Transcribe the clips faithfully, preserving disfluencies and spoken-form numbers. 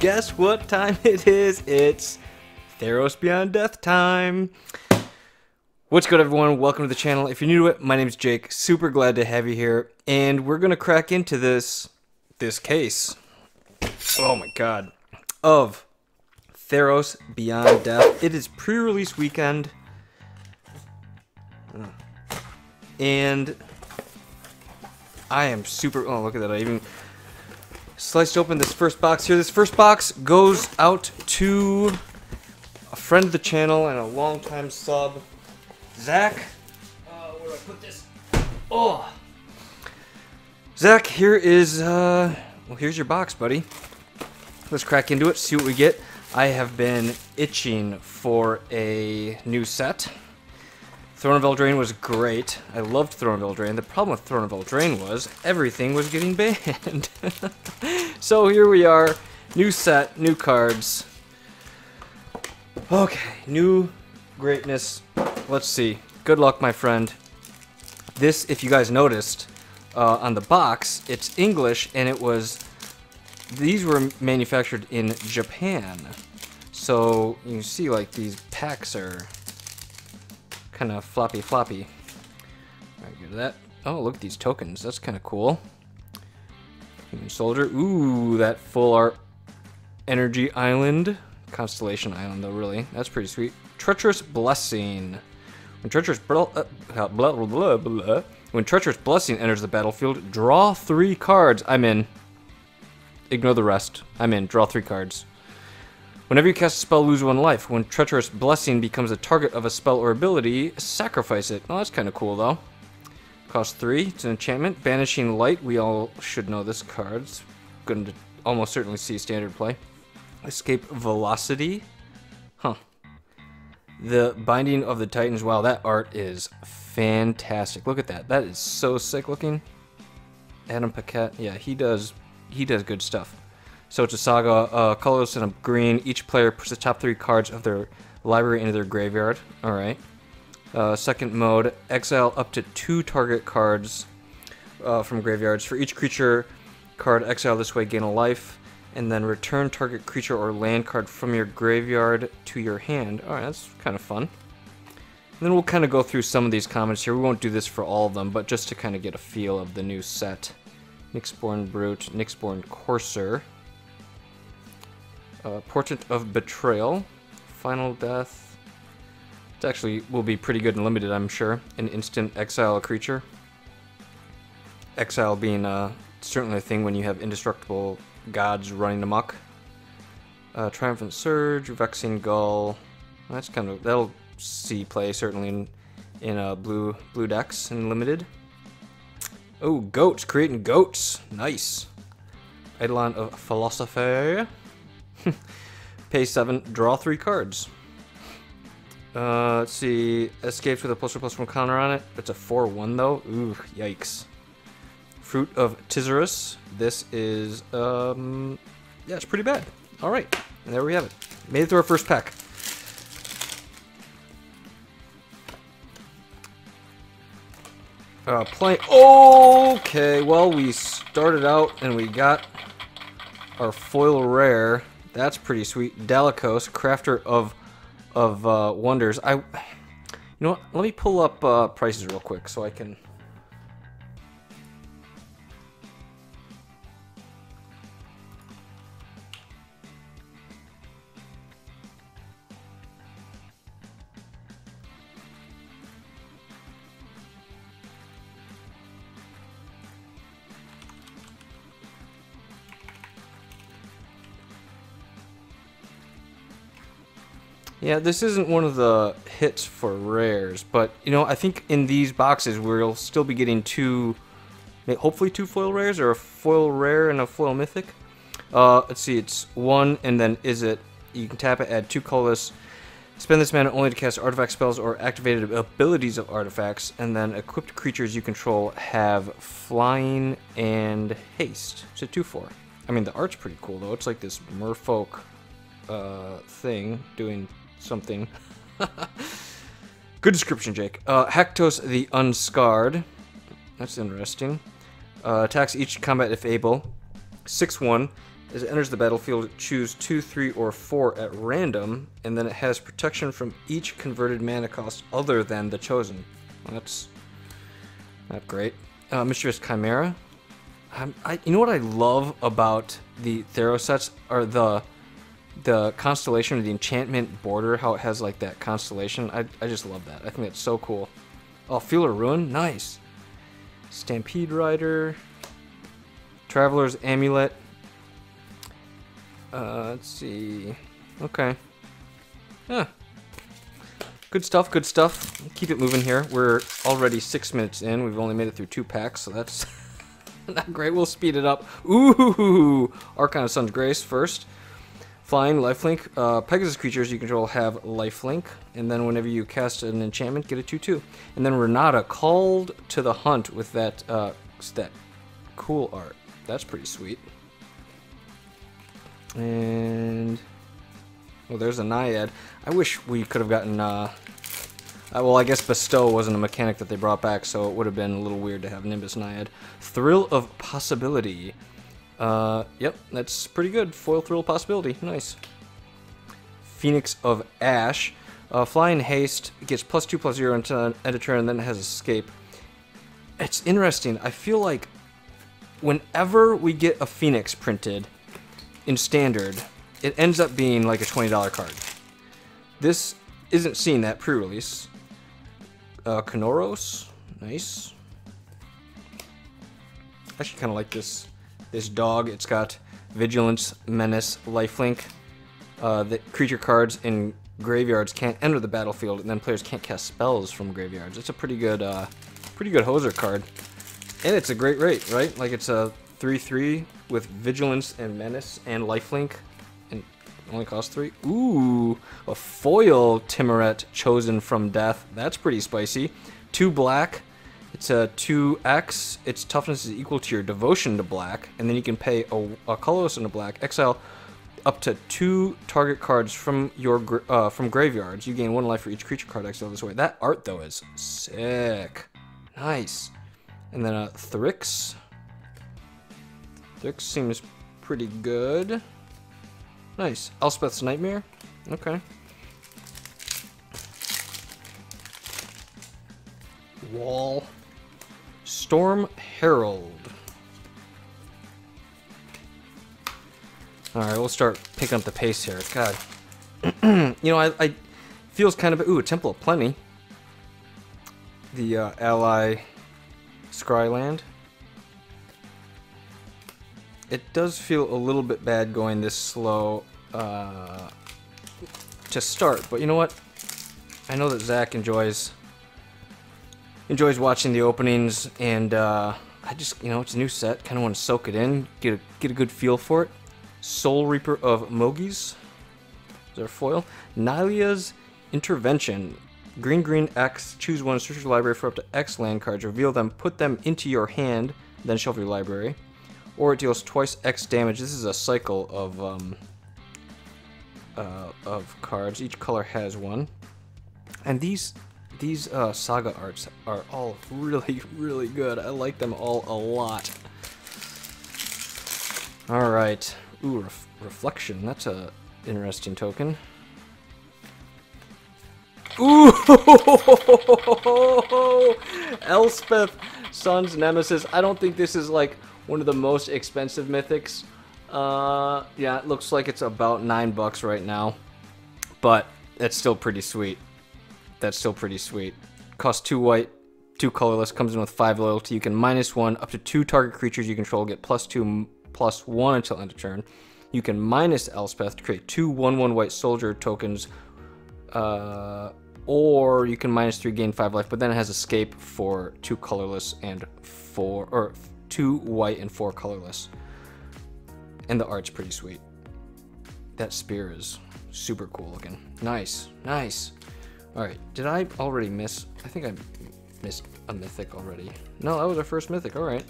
guess what time it is? It's Theros Beyond Death time. What's good, everyone? Welcome to the channel. If you're new to it, my name's Jake. Super glad to have you here. And we're going to crack into this, this case. Oh my god. Of Theros Beyond Death. It is pre-release weekend. And I am super... Oh, look at that. I even sliced open this first box here. This first box goes out to a friend of the channel and a longtime sub, Zach. Uh, where do I put this? Oh! Zach, here is... Uh, well, here's your box, buddy. Let's crack into it, see what we get. I have been itching for a new set. Throne of Eldraine was great. I loved Throne of Eldraine. The problem with Throne of Eldraine was everything was getting banned. So here we are. New set, new cards. Okay, new greatness. Let's see. Good luck, my friend. This, if you guys noticed, uh, on the box, it's English, and it was... These were manufactured in Japan. So you can see, like, these packs are... kind of floppy floppy. Alright, get that. Oh, look at these tokens. That's kind of cool. Human Soldier. Ooh, that full art energy island. Constellation island, though, really. That's pretty sweet. Treacherous Blessing. When Treacherous blah, blah, blah, blah, blah. When Treacherous Blessing enters the battlefield, draw three cards. I'm in. Ignore the rest. I'm in. Draw three cards. Whenever you cast a spell, lose one life. When Treacherous Blessing becomes a target of a spell or ability, sacrifice it. Oh, that's kind of cool, though. Cost three. It's an enchantment. Banishing Light. We all should know this card. It's going to almost certainly see standard play. Escape Velocity. Huh. The Binding of the Titans. Wow, that art is fantastic. Look at that. That is so sick looking. Adam Paquette. Yeah, he does, he does good stuff. So it's a saga, uh, colorless and a green. Each player puts the top three cards of their library into their graveyard. Alright. Uh, second mode, exile up to two target cards uh, from graveyards. For each creature card, exile this way, gain a life. And then return target creature or land card from your graveyard to your hand. Alright, that's kind of fun. And then we'll kind of go through some of these comments here. We won't do this for all of them, but just to kind of get a feel of the new set. Nyxborn Brute, Nyxborn Courser. Uh, Portent of Betrayal, Final Death. It actually will be pretty good and limited, I'm sure. An instant exile a creature. Exile being uh, certainly a thing when you have indestructible gods running amok. Uh, Triumphant Surge, Vexing Gull. That's kind of that'll see play certainly in in uh, blue blue decks and limited. Oh, goats, creating goats, nice. Eidolon of Philosophy. Pay seven, draw three cards. Uh, let's see. Escapes with a plus or plus one counter on it. It's a four one though. Ooh, yikes. Fruit of Tizerus. This is, um, yeah, it's pretty bad. All right, and there we have it. Made it through our first pack. Uh, play. Okay, well, we started out and we got our foil rare. That's pretty sweet. Dalakos, Crafter of of uh, Wonders. I, you know what? Let me pull up uh, prices real quick so I can. Yeah, this isn't one of the hits for rares, but, you know, I think in these boxes we'll still be getting two, hopefully two foil rares, or a foil rare and a foil mythic. Uh, let's see, it's one, and then is it, you can tap it, add two colorless, spend this mana only to cast artifact spells or activated abilities of artifacts, and then equipped creatures you control have flying and haste. It's a two four. I mean, the art's pretty cool, though. It's like this merfolk uh, thing doing... something. Good description, Jake. Uh, Haktos the Unscarred. That's interesting. Uh, attacks each combat if able. six one. As it enters the battlefield, choose two, three, or four at random, and then it has protection from each converted mana cost other than the chosen. Well, that's not great. Uh, Mysterious Chimera. Um, I, you know what I love about the Theros sets are the the constellation or the enchantment border, how it has like that constellation. I, I just love that. I think that's so cool. Oh, Fuel of Ruin, nice. Stampede Rider, Traveler's Amulet. Uh, let's see. Okay. Huh. Good stuff, good stuff. Keep it moving here. We're already six minutes in. We've only made it through two packs, so that's not great. We'll speed it up. Ooh! Archon of Sun's Grace first. Flying, lifelink. Uh, Pegasus creatures you control have lifelink. And then whenever you cast an enchantment, get a two two. And then Renata, Called to the Hunt with that, uh, that cool art. That's pretty sweet. And well, there's a Naiad. I wish we could have gotten uh, uh well, I guess Bestow wasn't a mechanic that they brought back, so it would have been a little weird to have Nimbus Naiad. Thrill of Possibility. Uh yep, that's pretty good. Foil Thrill of Possibility. Nice. Phoenix of Ash. Uh fly in haste, it gets plus two plus zero until end of turn, and then it has escape. It's interesting. I feel like whenever we get a Phoenix printed in standard, it ends up being like a twenty dollar card. This isn't seeing that pre-release. Uh, Kenoros, nice. Actually, kind of like this this dog. It's got Vigilance, Menace, Lifelink. Uh, the creature cards in graveyards can't enter the battlefield, and then players can't cast spells from graveyards. It's a pretty good, uh, pretty good hoser card, and it's a great rate, right? Like it's a three three with Vigilance and Menace and Lifelink, and only cost three. Ooh, a foil Timaret, Chosen from Death. That's pretty spicy. Two black, it's a two X, its toughness is equal to your devotion to black, and then you can pay a, a colorless and a black, exile up to two target cards from your uh, from graveyards. You gain one life for each creature card exiled this way. That art though is sick. Nice. And then a Thryx. Thryx seems pretty good. Nice. Elspeth's Nightmare. Okay. Wall. Storm Herald. Alright, we'll start picking up the pace here. God. You know, I, I... feels kind of... Ooh, a Temple of Plenty. The uh, ally Scryland. It does feel a little bit bad going this slow uh, to start, but you know what? I know that Zach enjoys enjoys watching the openings, and uh, I just, you know, it's a new set. Kind of want to soak it in, get a, get a good feel for it. Soul Reaper of Mogi's. Is there a foil? Nylea's Intervention. Green, green, X. Choose one, search your library for up to X land cards. Reveal them, put them into your hand, then shuffle your library. Or it deals twice X damage. This is a cycle of um, uh, of cards. Each color has one, and these these uh, saga arts are all really really good. I like them all a lot. All right, ooh, ref reflection. That's a interesting token. Ooh, Elspeth, Sun's Nemesis. I don't think this is like one of the most expensive mythics. Uh, yeah, it looks like it's about nine bucks right now, but that's still pretty sweet. That's still pretty sweet. Costs two white, two colorless, comes in with five loyalty. You can minus one, up to two target creatures you control get plus two, plus one until end of turn. You can minus Elspeth to create two one one white soldier tokens, uh, or you can minus three, gain five life, but then it has escape for two colorless and four, or two white and four colorless, and the art's pretty sweet. That spear is super cool looking. Nice, nice. All right, did I already miss? I think I missed a mythic already. No, that was our first mythic. All right.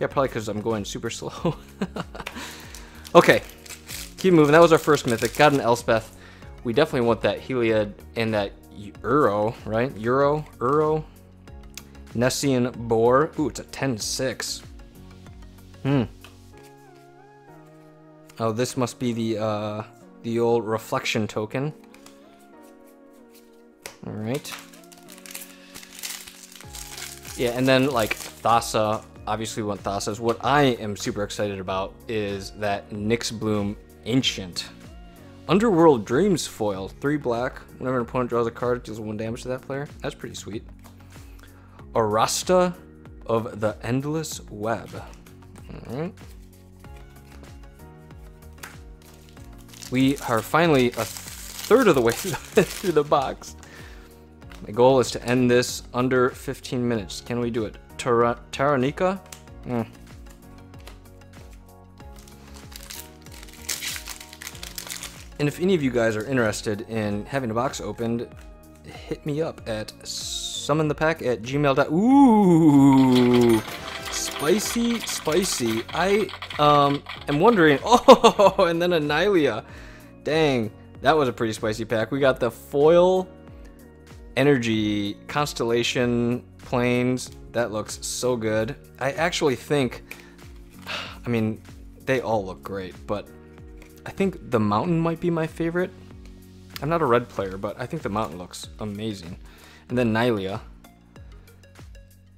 Yeah, probably because I'm going super slow. Okay, keep moving. That was our first mythic. Got an Elspeth. We definitely want that Heliod and that Uro, right? Uro, Uro. Nessian Boar. Ooh, it's a ten six. Hmm. Oh, this must be the uh, the old reflection token. All right. Yeah, and then like Thassa, obviously want Thassa's. What I am super excited about is that Nyxborn Ancient. Underworld Dreams foil, three black. Whenever an opponent draws a card, it deals one damage to that player. That's pretty sweet. Arasta of the Endless Web. All right. We are finally a third of the way through the box. My goal is to end this under fifteen minutes. Can we do it? Tara Taranika? Mm. And if any of you guys are interested in having a box opened, hit me up at summon the pack at gmail dot com. Ooh, spicy, spicy. I um, am wondering, oh, and then a Nylea. Dang, that was a pretty spicy pack. We got the foil energy constellation planes. That looks so good. I actually think, I mean, they all look great, but I think the mountain might be my favorite. I'm not a red player, but I think the mountain looks amazing. And then Nylea.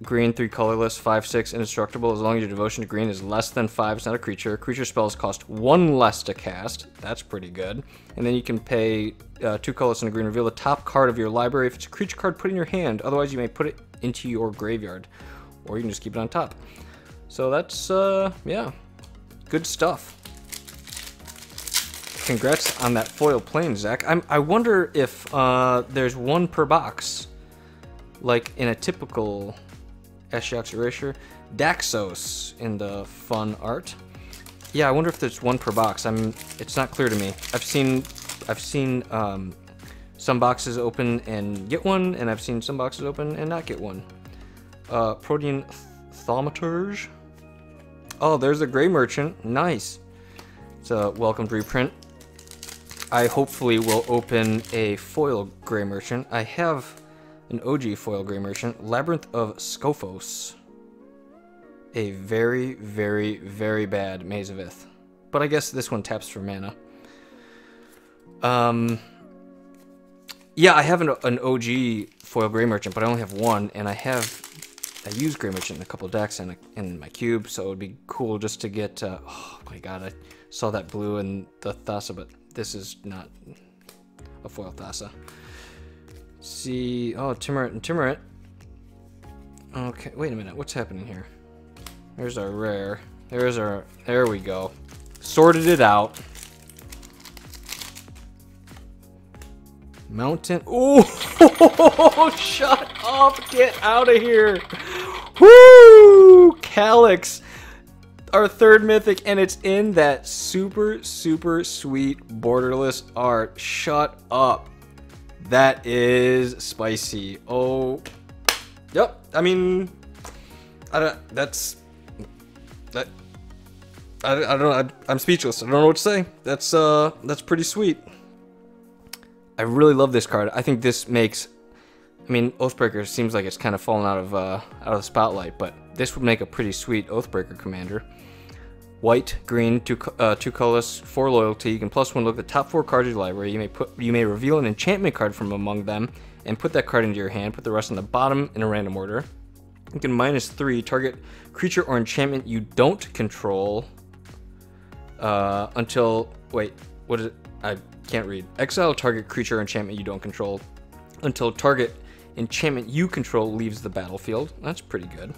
Green, three colorless, five, six, indestructible. As long as your devotion to green is less than five, it's not a creature. Creature spells cost one less to cast. That's pretty good. And then you can pay uh, two colorless and a green. Reveal the top card of your library. If it's a creature card, put it in your hand. Otherwise, you may put it into your graveyard. Or you can just keep it on top. So that's, uh, yeah, good stuff. Congrats on that foil plane, Zach. I'm, I wonder if uh, there's one per box, like in a typical Eshiok's Erasure. Daxos in the fun art. Yeah, I wonder if there's one per box. I'm. It's not clear to me. I've seen, I've seen um, some boxes open and get one, and I've seen some boxes open and not get one. Uh, Protean Thaumaturge. Oh, there's the Grey Merchant. Nice. It's a welcomed reprint. I hopefully will open a foil Grey Merchant. I have an O G foil Grey Merchant, Labyrinth of Skophos. A very, very, very bad Maze of Ith. But I guess this one taps for mana. Um, yeah, I have an, an O G foil Grey Merchant, but I only have one, and I have I use Grey Merchant in a couple of decks and in my cube, so it would be cool just to get. Uh, oh my god, I saw that blue and the Thassa, but this is not a foil Thassa. See, oh, Timurit and Timurit. Okay, wait a minute, what's happening here? There's our rare. There's our. There we go. Sorted it out. Mountain. Oh, shut up! Get out of here! Woo! Calyx, our third mythic, and it's in that super, super sweet borderless art. Shut up. That is spicy. Oh, yep. I mean, I don't. That's that. I, I don't know. I, I'm speechless. I don't know what to say. That's uh. That's pretty sweet. I really love this card. I think this makes, I mean, Oathbreaker seems like it's kind of fallen out of uh, out of the spotlight, but this would make a pretty sweet Oathbreaker commander. White, green, two uh, two colorless, four loyalty. You can plus one look at the top four cards of your library. You may put, you may reveal an enchantment card from among them and put that card into your hand. Put the rest on the bottom in a random order. You can minus three target creature or enchantment you don't control uh, until wait, what is it? I can't read. Exile target creature or enchantment you don't control until target enchantment you control leaves the battlefield. That's pretty good.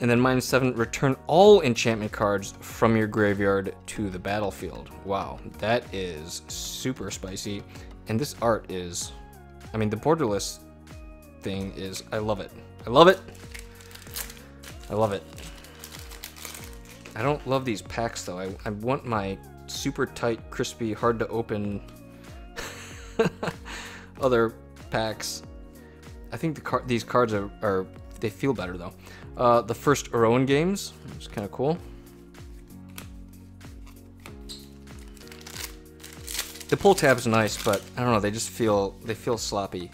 And then minus seven, return all enchantment cards from your graveyard to the battlefield. Wow, that is super spicy. And this art is, I mean, the borderless thing is, I love it. I love it. I love it. I don't love these packs though. I, I want my super tight, crispy, hard to open other packs. I think the car these cards are, are, they feel better though. Uh, the first Uroan games, which is kind of cool. The pull tab's nice, but I don't know, they just feel, they feel sloppy.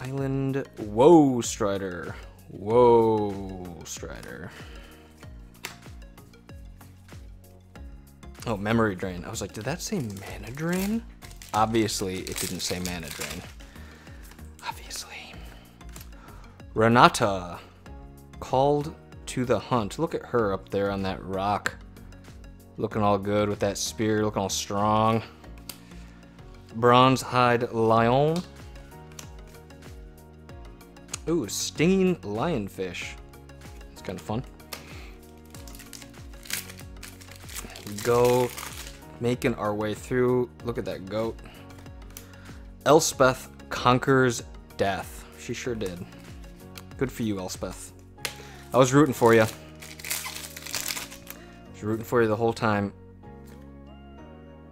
Island, whoa, Strider. Whoa, Strider. Oh, memory drain. I was like, did that say mana drain? Obviously, it didn't say mana drain. Obviously. Renata, Called to the Hunt. Look at her up there on that rock. Looking all good with that spear, looking all strong. Bronzehide Lion. Ooh, Stinging Lionfish. It's kind of fun. Go, making our way through. Look at that goat. Elspeth Conquers Death. She sure did. Good for you, Elspeth. I was rooting for you. I was rooting for you the whole time.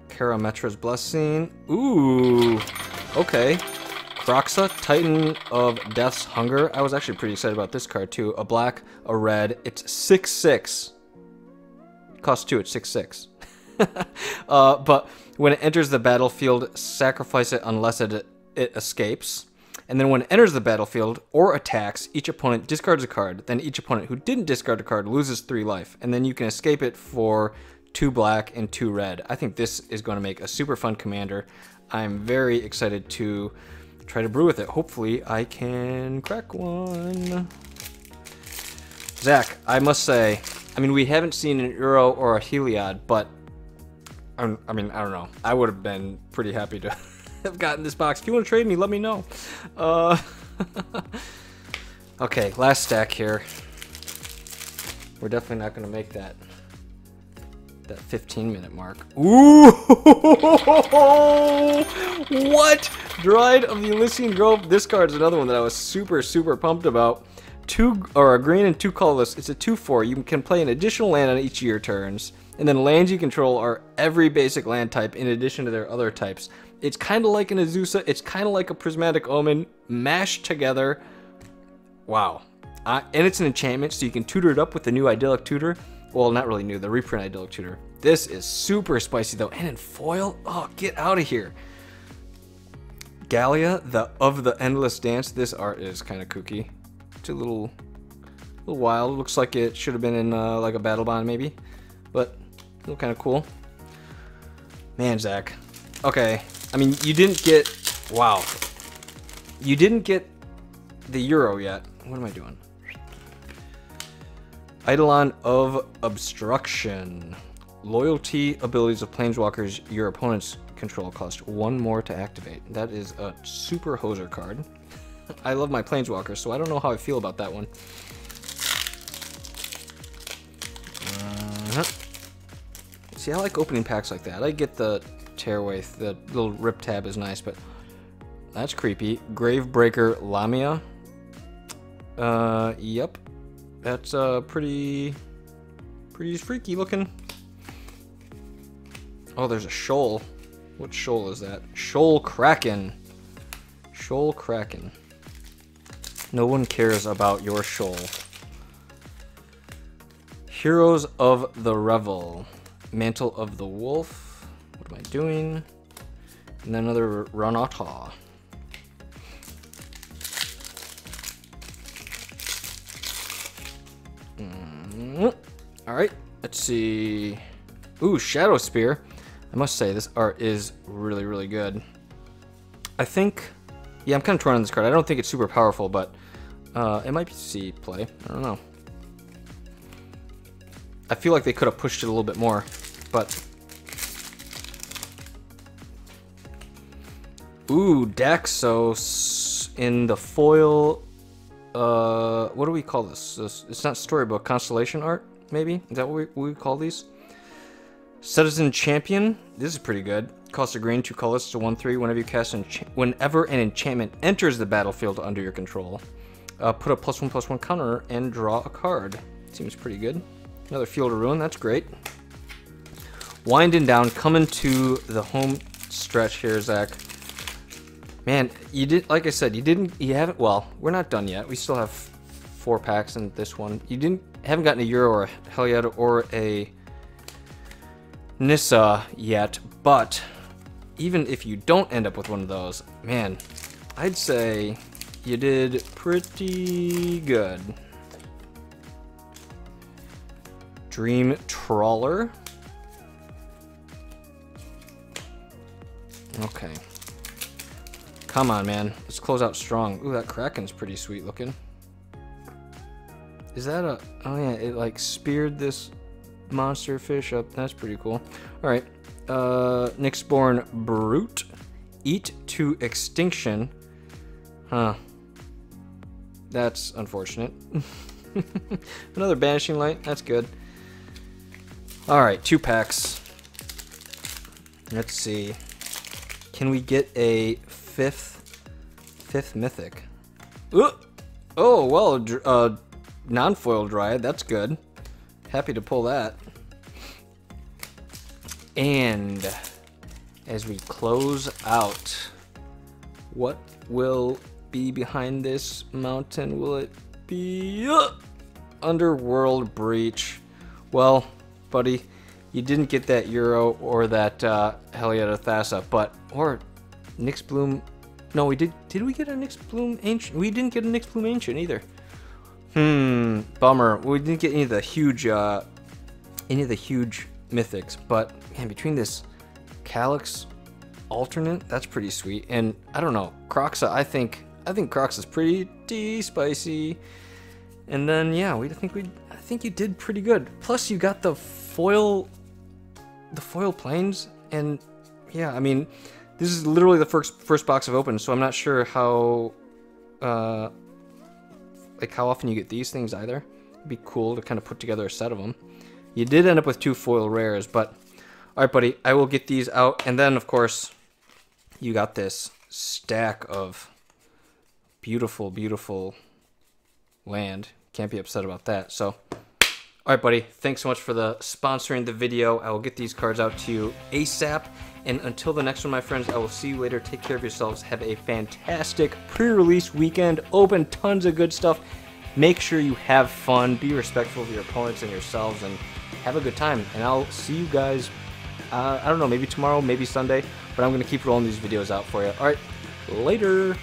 Karametra's Blessing. Ooh, okay. Croxa, Titan of Death's Hunger. I was actually pretty excited about this card too. A black, a red. It's six six. Costs two, it's six six. Uh, but when it enters the battlefield, sacrifice it unless it, it escapes. And then when it enters the battlefield or attacks, each opponent discards a card. Then each opponent who didn't discard a card loses three life. And then you can escape it for two black and two red. I think this is going to make a super fun commander. I'm very excited to try to brew with it. Hopefully I can crack one. Zach, I must say, I mean, we haven't seen an Uro or a Heliod, but I'm, I mean, I don't know. I would have been pretty happy to have gotten this box. If you want to trade me, let me know. Uh, okay, last stack here. We're definitely not going to make that. That fifteen minute mark. Ooh! What? Dryad of the Elysian Grove. This card's another one that I was super, super pumped about. Two, or a green and two colorless. It's a two four. You can play an additional land on each of your turns. And then lands you control are every basic land type in addition to their other types. It's kind of like an Azusa. It's kind of like a Prismatic Omen mashed together. Wow. Uh, and it's an enchantment, so you can tutor it up with the new Idyllic Tutor. Well, not really new, the reprint Idyllic Tutor. This is super spicy though, and in foil? Oh, get out of here. Gallia, the of the Endless Dance. This art is kind of kooky. It's a little, little wild. Looks like it should have been in uh, like a battle bond maybe, but still kind of cool. Man, Zach. Okay, I mean, you didn't get, wow. You didn't get the Euro yet. What am I doing? Eidolon of Obstruction. Loyalty abilities of planeswalkers your opponent's control cost one more to activate. That is a super hoser card. I love my planeswalkers, so I don't know how I feel about that one. Uh-huh. See, I like opening packs like that. I get the tearaway, the little rip tab is nice, but that's creepy. Gravebreaker Lamia. Uh, yep. That's uh, pretty, pretty freaky looking. Oh, there's a shoal. What shoal is that? Shoal Kraken. Shoal Kraken. No one cares about your shoal. Heroes of the Revel. Mantle of the Wolf. What am I doing? And then another Renata. All right, let's see. Ooh, Shadow Spear. I must say, this art is really, really good. I think, yeah, I'm kind of torn on this card. I don't think it's super powerful, but uh, it might be C play. I don't know. I feel like they could have pushed it a little bit more, but. Ooh, Daxos in the foil. Uh, what do we call this? this? It's not storybook, constellation art, maybe? Is that what we, what we call these? Citizen Champion. This is pretty good. Cost a green, two colors, to one three. Whenever you cast, an whenever an enchantment enters the battlefield under your control, uh, put a plus one plus one counter and draw a card. Seems pretty good. Another Fuel of Ruin. That's great. Winding down, coming to the home stretch here, Zach. Man, you did, like I said, you didn't, you haven't, well, we're not done yet. We still have four packs in this one. You didn't, haven't gotten a Euro or a Heliod or a Nissa yet, but even if you don't end up with one of those, man, I'd say you did pretty good. Dream Trawler. Okay. Come on, man. Let's close out strong. Ooh, that Kraken's pretty sweet looking. Is that a... Oh, yeah. It, like, speared this monster fish up. That's pretty cool. All right. Uh, Nyxborn Brute. Eat to extinction. Huh. That's unfortunate. Another Banishing Light. That's good. All right. Two packs. Let's see. Can we get a fifth, fifth mythic? Ooh. Oh, well, uh, non-foil Dryad. That's good. Happy to pull that. And as we close out, what will be behind this mountain? Will it be uh, Underworld Breach? Well, buddy, you didn't get that Uro or that uh, Heliod or Thassa, but or Nyxbloom. No, we did. Did we get a Nyxbloom Ancient? We didn't get a Nyxbloom Ancient either. Hmm, bummer. We didn't get any of the huge, uh, any of the huge mythics. But man, between this Calyx alternate, that's pretty sweet. And I don't know, Croxa. I think I think Croxa's pretty spicy. And then yeah, we I think we I think you did pretty good. Plus you got the foil. The foil planes, and yeah, I mean, this is literally the first first box I've opened, so I'm not sure how, uh, like how often you get these things either. It'd be cool to kind of put together a set of them. You did end up with two foil rares, but all right, buddy, I will get these out, and then of course, you got this stack of beautiful, beautiful land. Can't be upset about that. So. All right, buddy, thanks so much for the sponsoring the video. I will get these cards out to you ASAP. And until the next one, my friends, I will see you later. Take care of yourselves. Have a fantastic pre-release weekend. Open tons of good stuff. Make sure you have fun. Be respectful of your opponents and yourselves. And have a good time. And I'll see you guys, uh, I don't know, maybe tomorrow, maybe Sunday. But I'm going to keep rolling these videos out for you. All right, later.